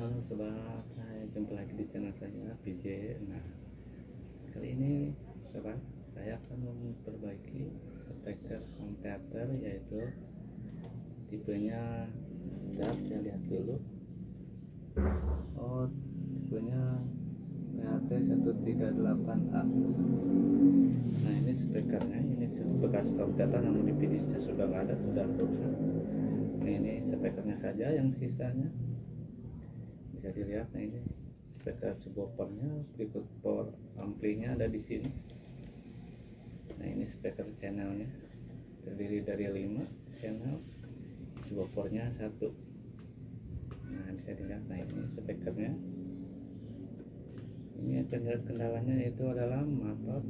Halo sobat, saya jumpa lagi di channel saya BJ Nah. Kali ini sobat, saya akan memperbaiki speaker home theater, yaitu tipenya bentar, saya lihat dulu. Oh, tipenya PHT138A. Nah, ini speakernya, ini bekas home theater namun di finishnya sudah nggak ada, sudah rusak. Nah, ini speakernya saja yang sisanya bisa dilihat. Nah, ini speaker subwoofernya, berikut power amplinya ada di sini. Nah, ini speaker channelnya terdiri dari 5 channel, subwoofernya 1. Nah, bisa dilihat. Nah, ini speakernya. Ini kendalanya itu adalah motor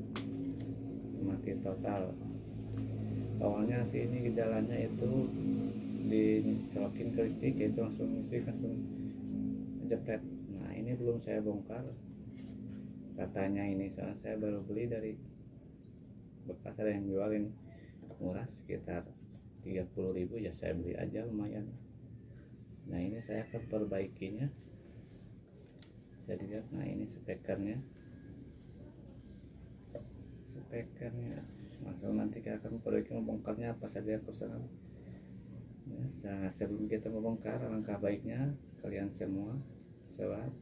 mati total. Awalnya sih ini gejalanya itu dicolokin ke listrik, yaitu langsung listrik jepret. Nah, ini belum saya bongkar katanya, ini soalnya saya baru beli dari bekas, ada yang jualin murah sekitar 30.000, ya saya beli aja lumayan. Nah, ini saya akan perbaikinya, jadi lihat. Nah, ini speakernya langsung nanti kita akan perbaiki, membongkarnya apa saja kesalahan. Nah, sebelum kita membongkar, langkah baiknya kalian semua sobat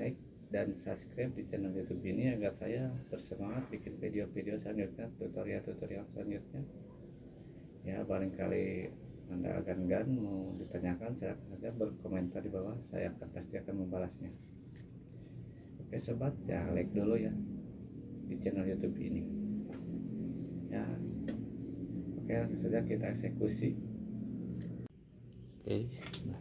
like dan subscribe di channel YouTube ini agar saya bersemangat bikin video-video selanjutnya, tutorial-tutorial selanjutnya. Ya, barangkali Anda agan-agan mau ditanyakan, silahkan saja berkomentar di bawah, saya akan pasti akan membalasnya. Oke sobat, ya like dulu ya di channel YouTube ini ya. Oke, langsung saja kita eksekusi. Oke, nah.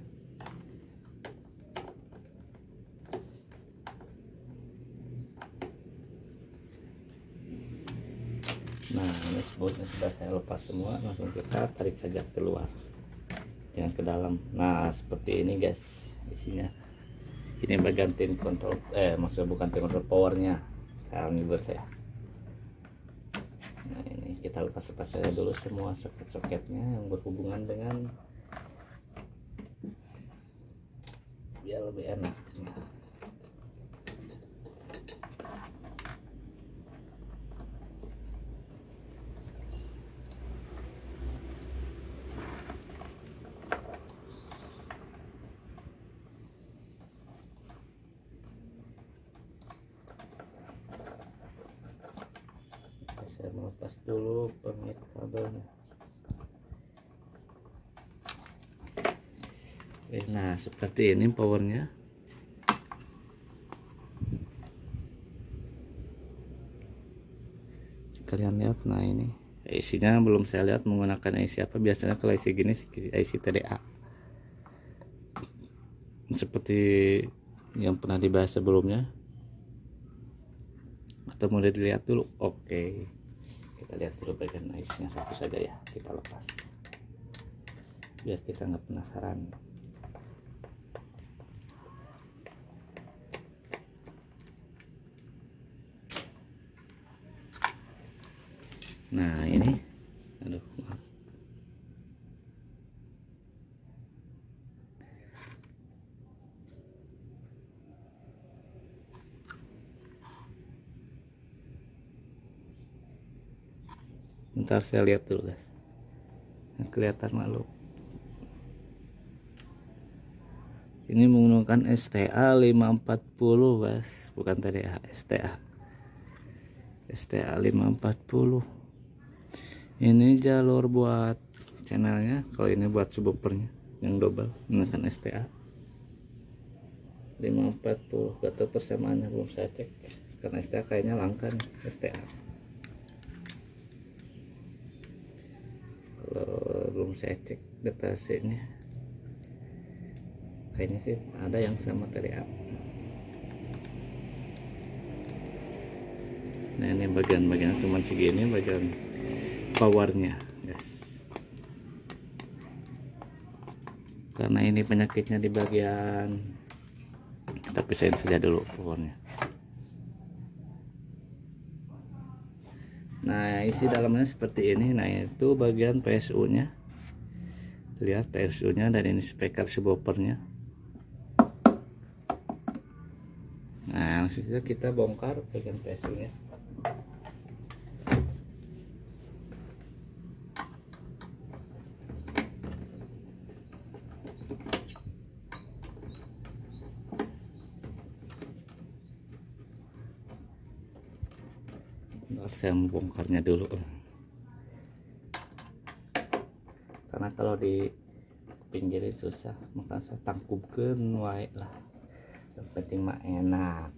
Nah, ini bautnya sudah saya lepas semua, langsung kita tarik saja keluar, jangan ke dalam. Nah, seperti ini guys isinya. Ini bagian tim kontrol, maksudnya bukan tim kontrol, powernya sekarang ini buat saya. Nah, ini kita lepas saja dulu semua soket-soketnya yang berhubungan dengan, biar lebih enak. Saya melepas dulu permit kabelnya. Nah, seperti ini powernya. Kalian lihat, nah ini isinya belum saya lihat menggunakan IC apa. Biasanya kalau IC gini IC TDA, seperti yang pernah dibahas sebelumnya, atau mulai dilihat dulu. Oke, kita lihat dulu bagian IC-nya satu saja ya, kita lepas biar kita nggak penasaran. Nah, ini aduh maaf. Bentar saya lihat dulu guys, yang kelihatan malu. Ini menggunakan STA 540 guys, bukan TDA, STA 540. Ini jalur buat channelnya, kalau ini buat subwoofernya yang double menggunakan STA 540. Atau persamaannya belum saya cek karena STA kayaknya langka nih. STA kalau belum saya cek data sheetnya, kayaknya sih ada yang sama TDA. Nah, ini bagian-bagian cuma segini, bagian powernya guys, karena ini penyakitnya di bagian, kita pisahin saja dulu powernya. Nah, isi dalamnya seperti ini. Nah, itu bagian PSU nya lihat PSU nya dan ini speaker subwoofernya. Nah langsung saja kita bongkar bagian PSU nya. Saya membongkarnya dulu karena kalau di pinggirin susah, maka saya tangkupkan wae lah, yang penting mah enak.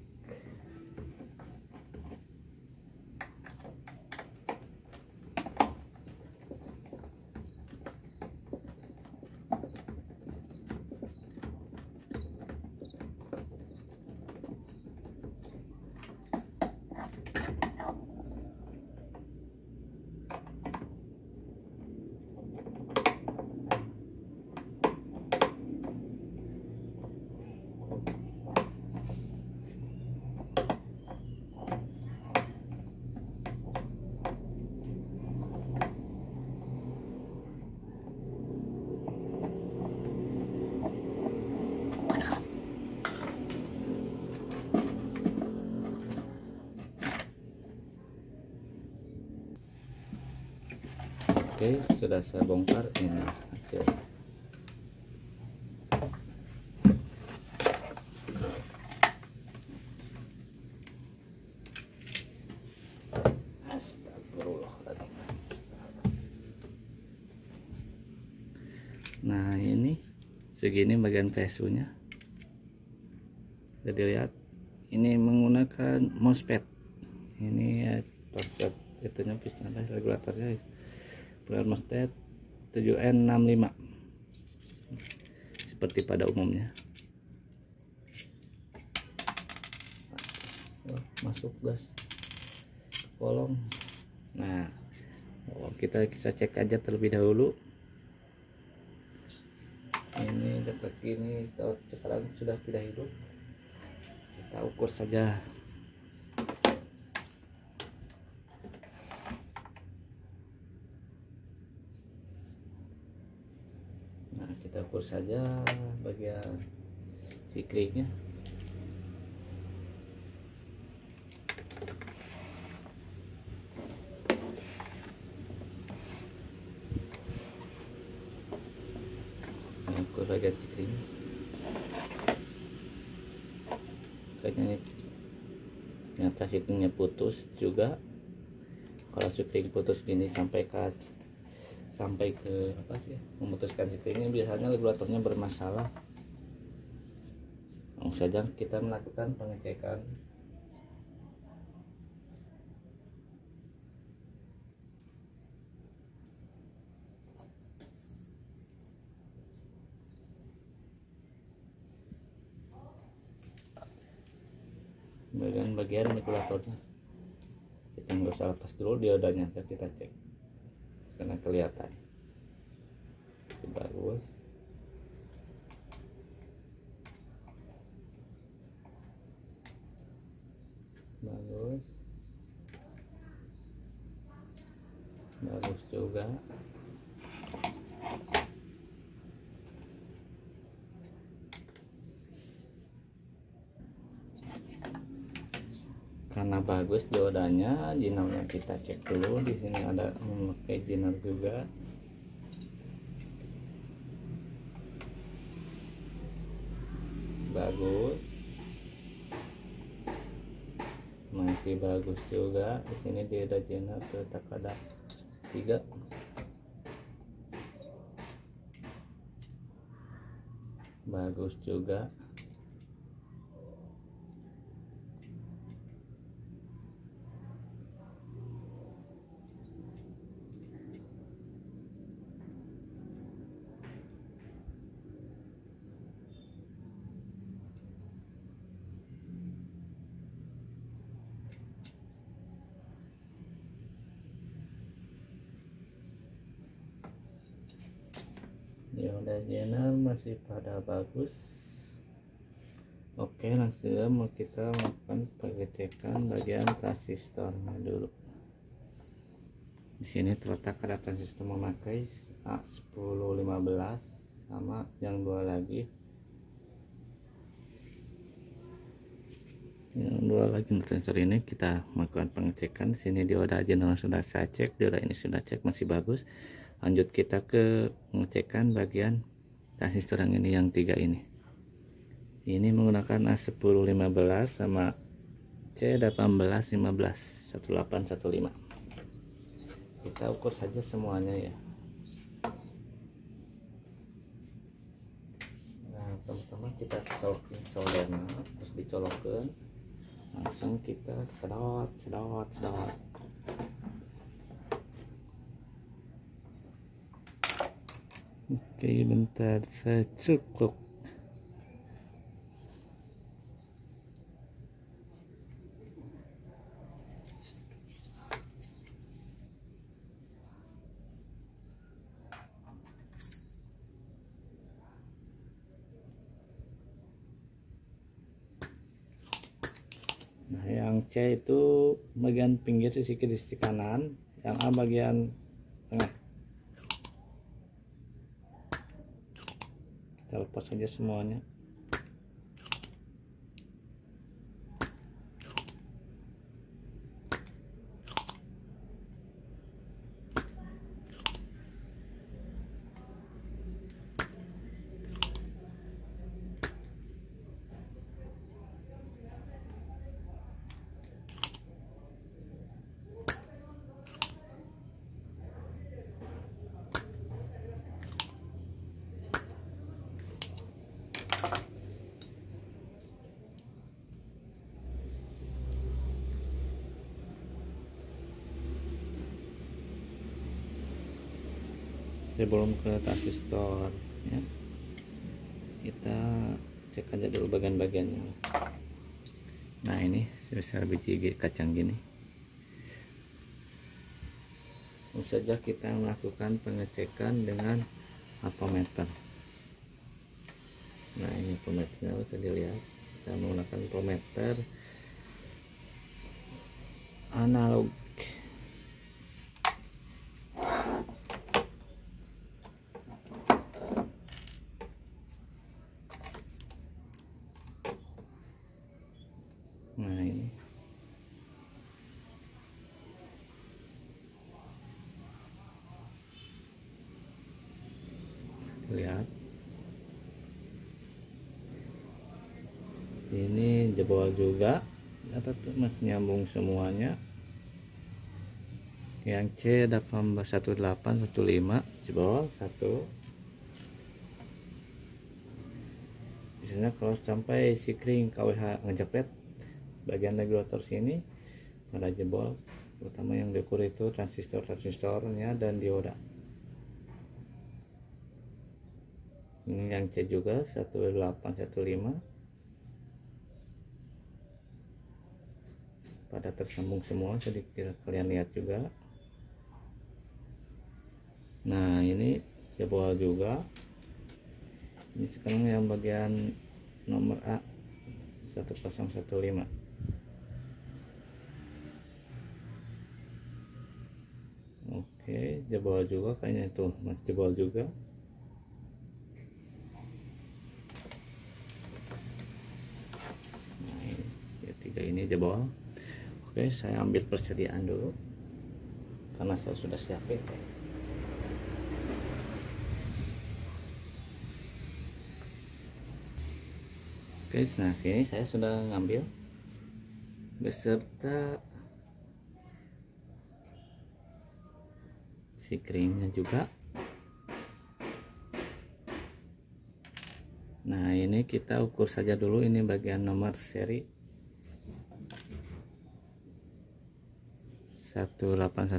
Oke, sudah saya bongkar ini hasil. Astagfirullahaladzim. Nah ini segini bagian PSU nya. Jadi lihat ini menggunakan MOSFET. Ini ya MOSFET itunya piston regulatornya. MOSFET 7N65 seperti pada umumnya. Masuk gas kolong. Nah, kita cek aja terlebih dahulu. Ini dekat ini kalau sekarang sudah tidak hidup. Kita ukur saja. Saja bagian si kliknya. Ukur bagian si kliknya. Kayaknya nyata hitungnya putus juga. Kalau si klik putus gini sampai ke apa sih, memutuskan sikringnya, biasanya regulatornya bermasalah. Langsung saja kita melakukan pengecekan. Bagian regulatornya kita nggak usah lepas dulu diodanya, kita cek karena kelihatan bagus. Bagus juga. Karena bagus diodanya, jinalnya kita cek dulu. Di sini ada memakai jinal juga. Bagus. Masih bagus juga. Di sini dia ada jinal terletak ada 3. Bagus juga. Dioda channel masih pada bagus. Oke, langsung kita melakukan pengecekan bagian transistornya dulu. Di sini terletak ada transistor memakai A1015 sama yang dua lagi, sensor ini kita melakukan pengecekan. Sini dioda general sudah saya cek, dioda ini sudah cek masih bagus. Lanjut kita ke pengecekan bagian transistor yang ini, yang tiga ini. Ini menggunakan A1015 sama C1815 1815. Kita ukur saja semuanya ya. Nah teman-teman, kita colokin soldernya, terus dicolokkan, langsung kita sedot. Oke, bentar saya cukup. Nah, yang C itu bagian pinggir di sisi kanan, yang A bagian tengah. Kita lepas saja semuanya. Sebelum ke transistor ya, kita cek aja dulu bagian-bagiannya. Nah ini sebesar biji kacang gini. Lalu saja kita melakukan pengecekan dengan ampemeter. Nah ini ampemeternya bisa dilihat, kita menggunakan ampemeter analog. Nah ini lihat, ini jebol juga, nyambung semuanya. Yang C 1815 jebol satu. Biasanya kalau sampai si kering KWH ngejepret bagian regulator sini pada jebol, terutama yang diukur itu transistor-transistornya dan dioda. Ini yang C juga 1815 pada tersambung semua, jadi kalian lihat juga. Nah ini jebol juga. Ini sekarang yang bagian nomor A 1015. Oke, jebol juga kayaknya itu, jebol juga. Nah, ini, ya tiga ini jebol. Oke, saya ambil persediaan dulu karena saya sudah siapin. Oke, nah sini saya sudah ngambil beserta si krimnya juga. Nah ini kita ukur saja dulu, ini bagian nomor seri 1815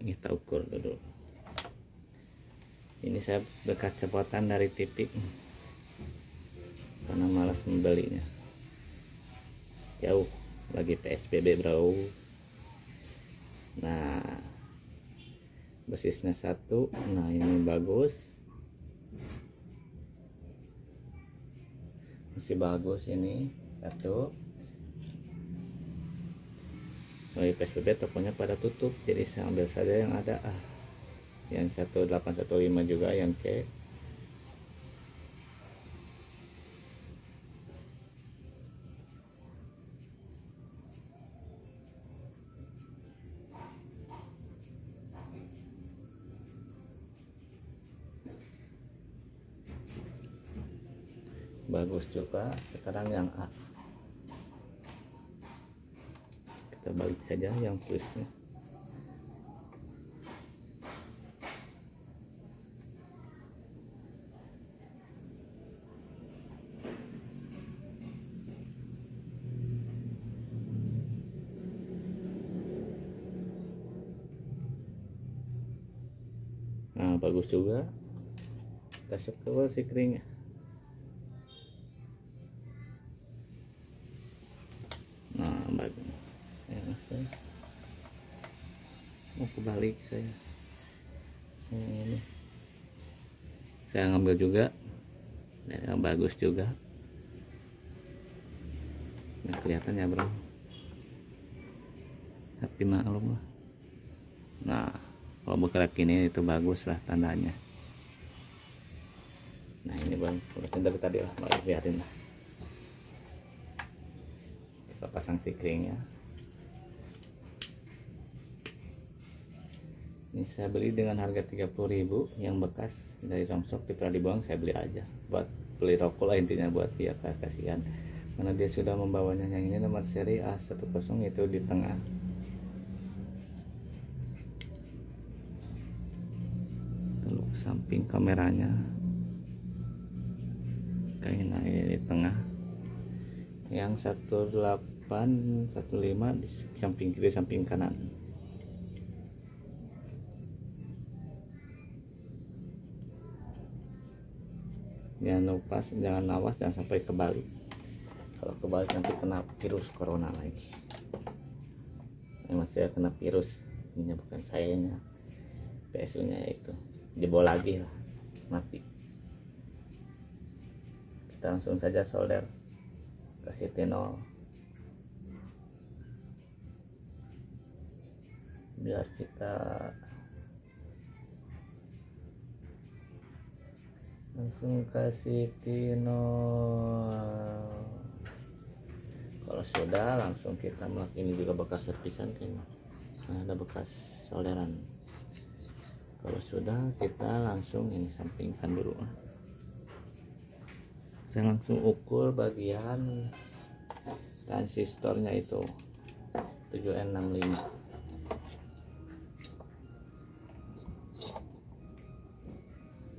kita ukur dulu. Ini saya bekas cepotan dari titik karena malas membelinya, jauh lagi PSBB bro. Nah basisnya satu, nah ini bagus, masih bagus ini satu. Kalau PSBB tokonya pada tutup, jadi saya ambil saja yang ada. yang 1815 juga yang C. Bagus juga. Sekarang yang A, kita balik saja yang plusnya. Nah, bagus juga. Kita scroll screennya. Kebalik saya, ini saya ngambil juga yang bagus juga. Nah, kelihatan ya bro, tapi maklum lah. Nah, kalau bergerak ini itu bagus lah tandanya. Nah ini bang, urusan dari tadi lah, malah biarin lah. Kita pasang sikringnya. Ini saya beli dengan harga 30.000 yang bekas dari Romsok di Pradibuang. Saya beli aja buat beli rokok lah, intinya buat dia kasihan karena dia sudah membawanya. Yang ini nomor seri A10 itu di tengah. Teluk samping kameranya kayak naik di tengah. Yang 1815 di samping kiri samping kanan. Jangan lupa, jangan awas, dan sampai kebalik. Kalau kebalik nanti kena virus corona lagi. Emang saya kena virus ini, bukan sayanya, PSU nya itu jebol lagi lah, mati. Kita langsung saja solder kasih tenol biar kita langsung kasih tinol. Kalau sudah langsung kita melakukan ini juga bekas servisan kayaknya. Nah, ada bekas solderan. Kalau sudah kita langsung ini sampingkan dulu. Saya langsung ukur bagian transistornya itu 7N65.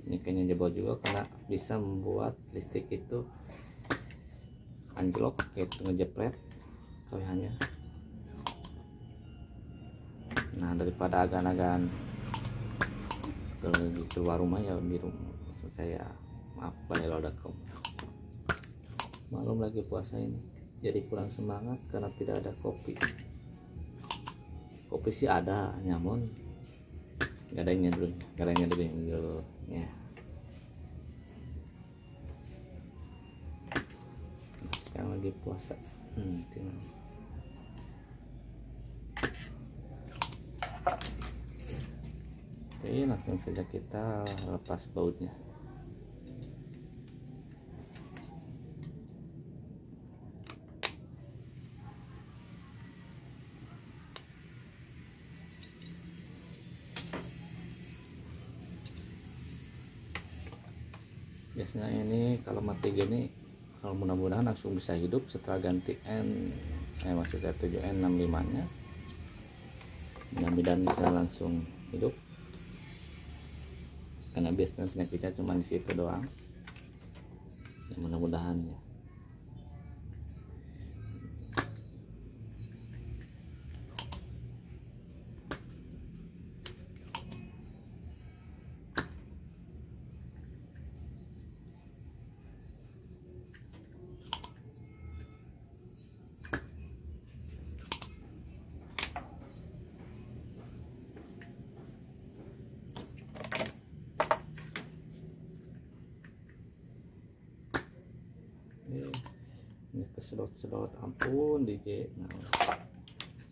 Ini kayaknya jebol juga karena bisa membuat listrik itu anjlok, yaitu ngejepret kaliannya. Nah, daripada agan-agan keluar rumah, ya di rumah maksud saya, maaf balik.com malum lagi puasa ini, jadi kurang semangat karena tidak ada kopi. Kopi sih ada, nyamun gak adanya dulu ya. Sekarang lagi puasa. Oke, langsung saja kita lepas bautnya. Biasanya ini kalau mati gini, kalau mudah-mudahan langsung bisa hidup setelah ganti maksudnya 7N65 nya. Mudah-mudahan bisa langsung hidup karena biasanya penyakitnya cuma di situ doang. Ya, mudah-mudahan ya. Ini kesedot-sedot, ampun DJ. Nah,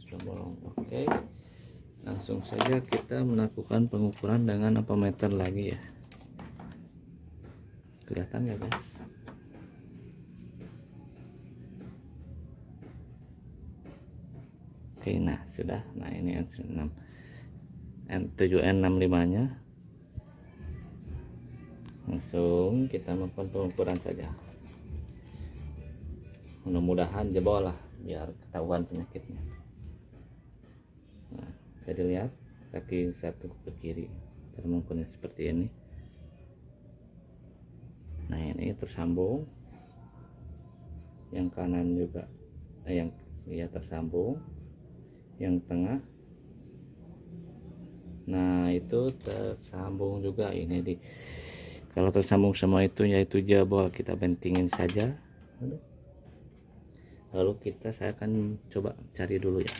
sudah bolong. Oke. Langsung saja kita melakukan pengukuran dengan ampemeter lagi ya. Kelihatan ya guys. Oke, nah sudah. Nah ini N7N65 nya. Langsung kita melakukan pengukuran saja. Mudah-mudahan jebol lah biar ketahuan penyakitnya. Nah, jadi lihat kaki satu ke kiri termengkunya seperti ini. Nah ini tersambung, yang kanan juga yang ya tersambung, yang tengah nah itu tersambung juga ini di. Kalau tersambung semua itu yaitu jebol, kita bentingin saja lalu saya akan coba cari dulu ya.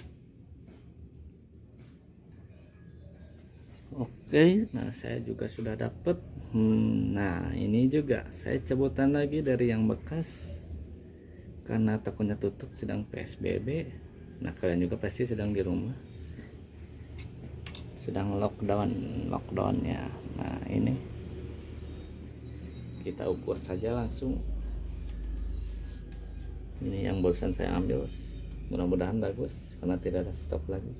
Oke, nah saya juga sudah dapat. Nah ini juga saya cebutan lagi dari yang bekas karena takutnya tutup sedang PSBB. Nah kalian juga pasti sedang di rumah, sedang lockdown ya. Nah ini kita ukur saja langsung. Ini yang barusan saya ambil, mudah-mudahan bagus karena tidak ada stok lagi.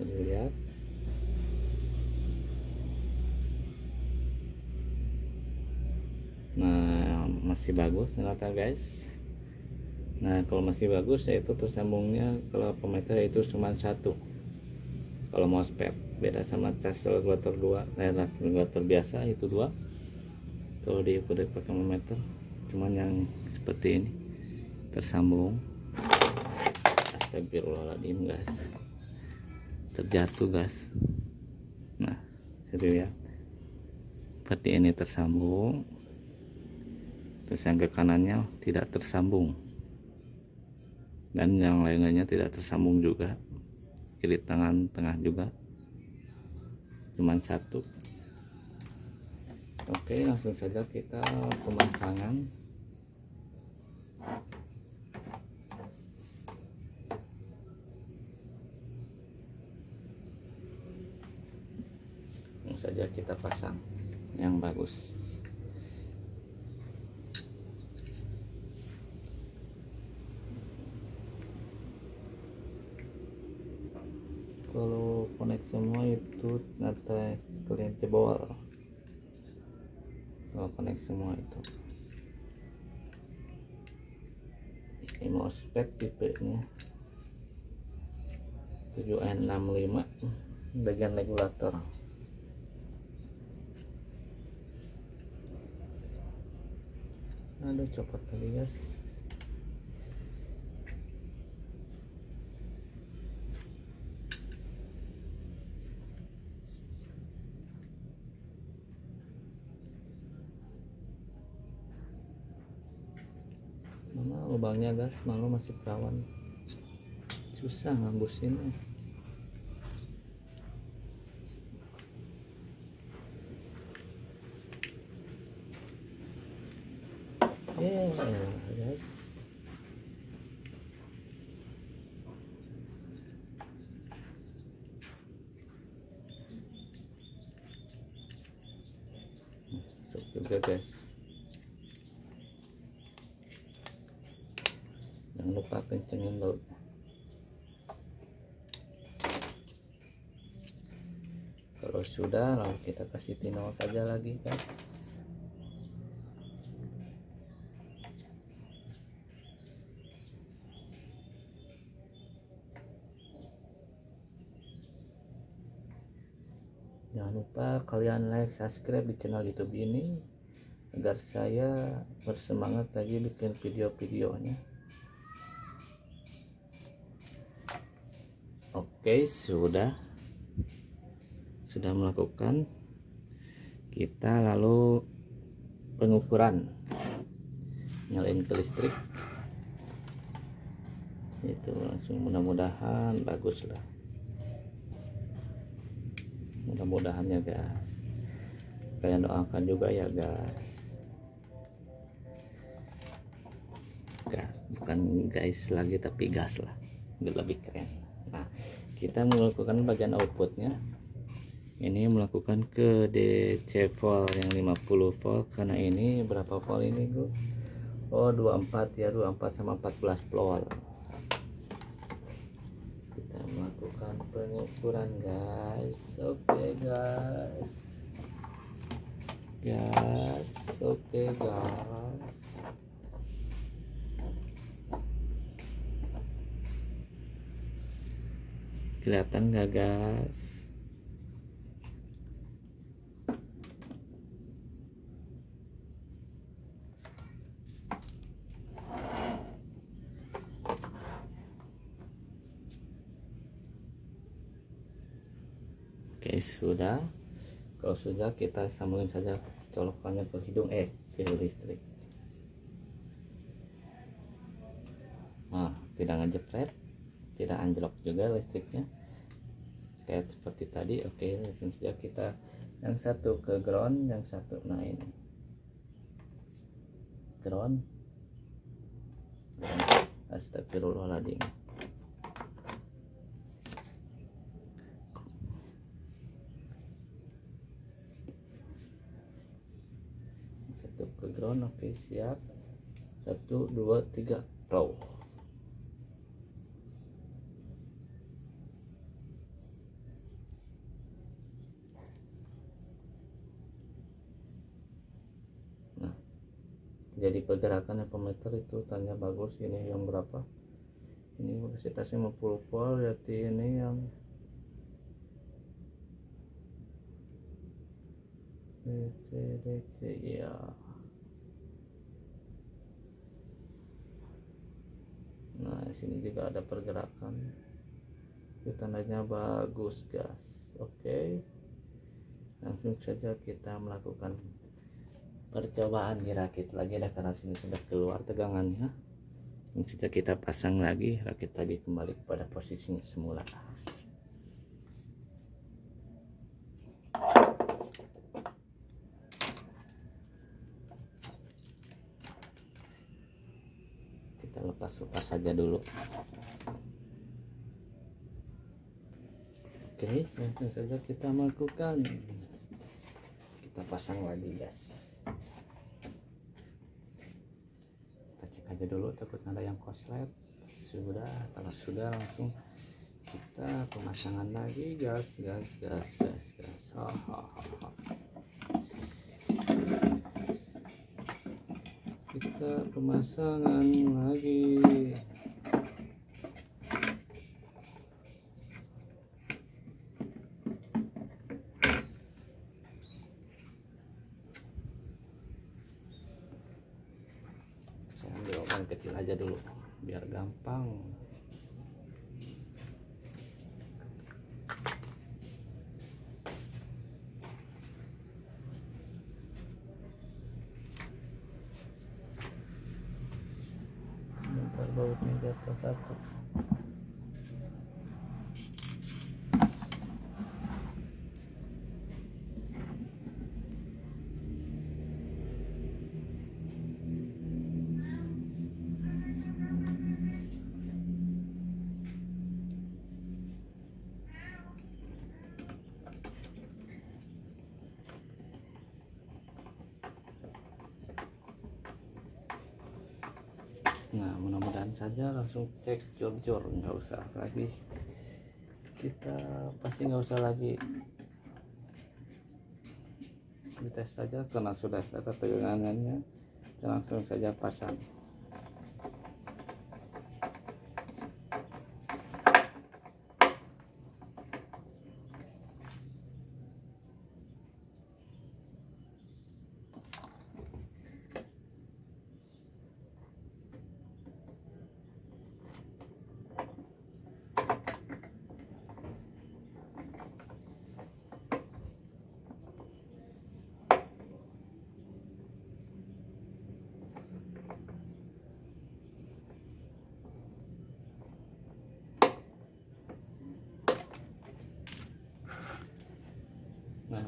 Lihat nah masih bagus ternyata guys. Nah kalau masih bagus yaitu tersambungnya, kalau ampemeter itu cuma satu. Kalau MOSFET beda sama transistor regulator 2, regulator biasa itu 2. Kalau diukur pakai ampemeter cuman yang seperti ini tersambung. Astagfirullahaladzim guys, terjatuh gas. Nah jadi ya seperti ini tersambung, terus yang ke kanannya tidak tersambung dan yang lainnya tidak tersambung juga, kiri tengah juga cuman satu. Oke, langsung saja kita pemasangan. Saja kita pasang yang bagus. Kalau connect semua itu nanti kalian jebol. Kalau connect semua itu. Ini MOSFET tipenya 7N65 bagian regulator. Aduh copot kali guys. Mana lubangnya guys, malu masih perawan, susah ngambusin. Guys. Masuk juga guys. Jangan lupa kencengin bautnya. Kalau sudah lalu kita kasih tinol saja lagi guys. Jangan lupa kalian like, subscribe di channel YouTube ini agar saya bersemangat lagi bikin video-videonya. Oke, sudah melakukan kita lalu pengukuran, nyalain ke listrik itu langsung, mudah-mudahan bagus lah. Mudah-mudahan ya guys. Kalian doakan juga ya guys. Ya, bukan guys lagi tapi gas lah, lebih keren. Nah, kita melakukan bagian outputnya. Ini melakukan ke DC volt yang 50 volt karena ini berapa volt ini, Bu? Oh, 24 ya, 24 sama 14 volt. Kita melakukan pengukuran, guys. Oke, guys. Gas, oke, guys. Kelihatan nggak, guys? Oke, sudah. Kalau sudah, kita sambungin saja colokannya ke hidung fil listrik. Nah, tidak ngejepret, tidak anjlok juga listriknya. Kayak seperti tadi. Oke, langsung saja kita yang satu ke ground, yang satu nah ini. Ground. Astagfirullahaladzim. Ke ground, oke, siap. 1, 2, 3, row. Nah, jadi pergerakan ampermeter itu tanya bagus. Ini yang berapa? Ini kapasitasnya 50 volt, berarti ini yang DC ya. Nah, sini juga ada pergerakan. Itu tandanya bagus, guys. Oke. Langsung saja kita melakukan percobaan di rakit lagi dah karena sini sudah keluar tegangannya. Langsung saja kita pasang lagi rakit tadi kembali pada posisinya semula. Lepas saja dulu. Oke, langsung saja kita melakukan. Kita pasang lagi, guys. Kita cek aja dulu, takut ada yang korslet. Sudah, kalau sudah langsung kita pemasangan lagi, guys, guys, guys, guys, guys. Ha, ha, ha. Kita pemasangan lagi. Saya ambil orang kecil aja dulu biar gampang. Bautnya di atas satu. Nah, mudah-mudahan saja langsung cek jor-jor, nggak usah lagi kita pasti nggak usah lagi dites saja karena sudah ada tegangannya, langsung saja pasang.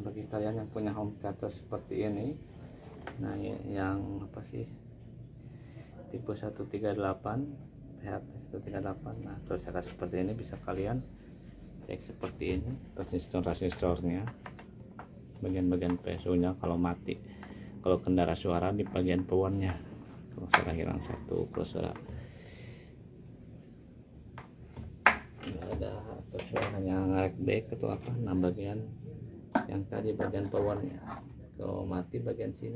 bagi kalian yang punya home theater seperti ini, nah yang apa sih tipe 138 PHT138, nah kalau seperti ini bisa kalian cek seperti ini resistor-resistornya, bagian-bagian PSU nya kalau mati, kalau kendara suara di bagian powernya, kalau suara hilang satu, kalau suara hanya ngarek back atau apa, nah bagian yang tadi bagian powernya kalau mati bagian sini,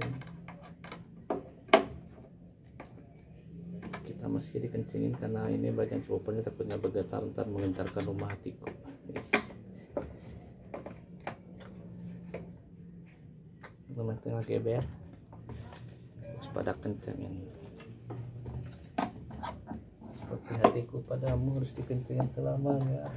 kita meski dikencingin karena ini bagian subwoofernya takutnya bergetar ntar menggentarkan rumah hatiku. Rumah tengah geber pada kencengin seperti hatiku padamu harus dikencingin selamanya.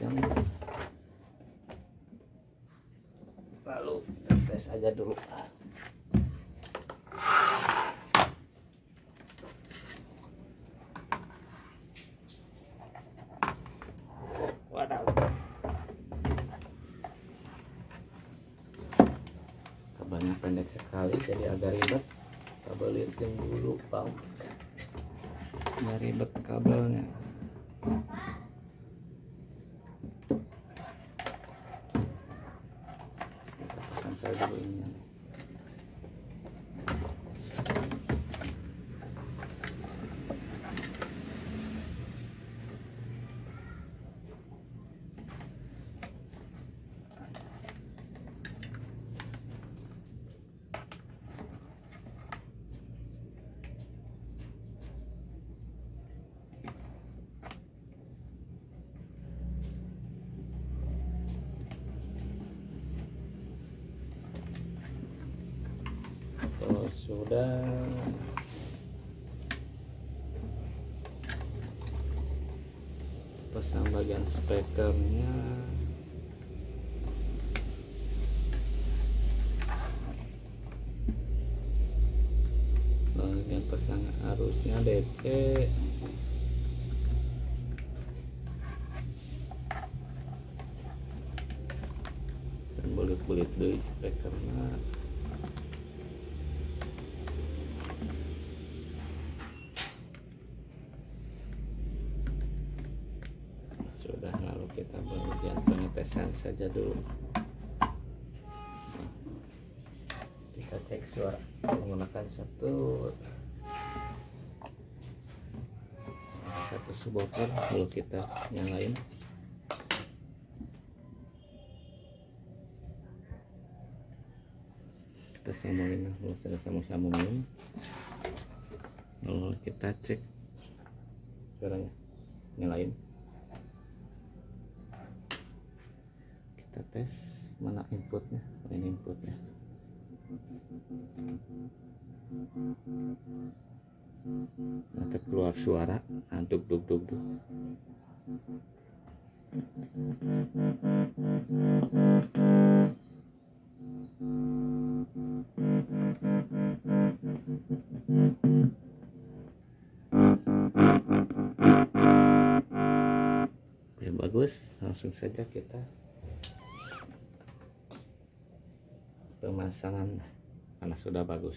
Lalu kita tes aja dulu. Waduh, kabelnya pendek sekali jadi agak ribet, kabel lifting dulu bang, nggak ribet kabelnya. Sudah pasang bagian speakernya, bagian pasang arusnya DC, dan bulit-bulit dari speakernya. Sudah, lalu kita bagian pengetesan saja dulu. Nah, kita cek suara menggunakan satu subwoofer, lalu kita nyalain. Kita sambungin, lalu sudah sambung-sambungin, lalu kita cek suaranya, nyalain. Tes mana inputnya, ini inputnya ada keluar suara antuk duk. Ya, bagus, langsung saja kita pemasangan karena sudah bagus.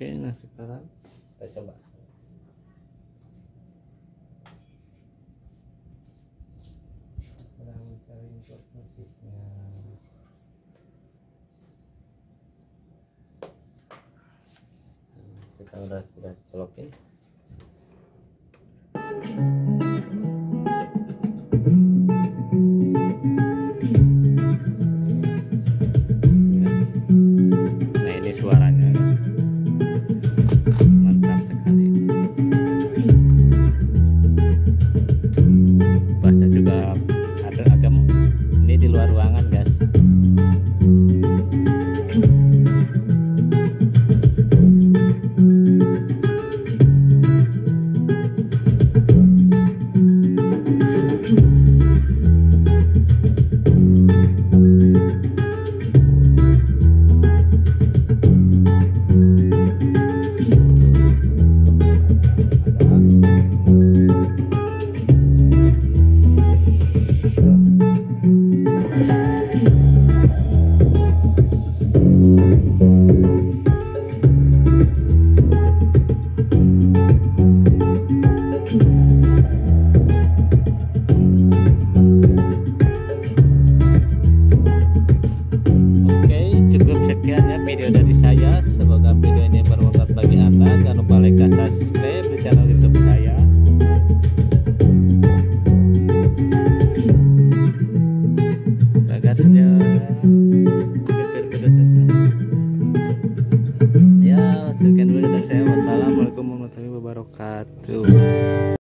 Oke, nah sekarang kita coba. Sekarang mencari input musiknya. Kita udah colokin.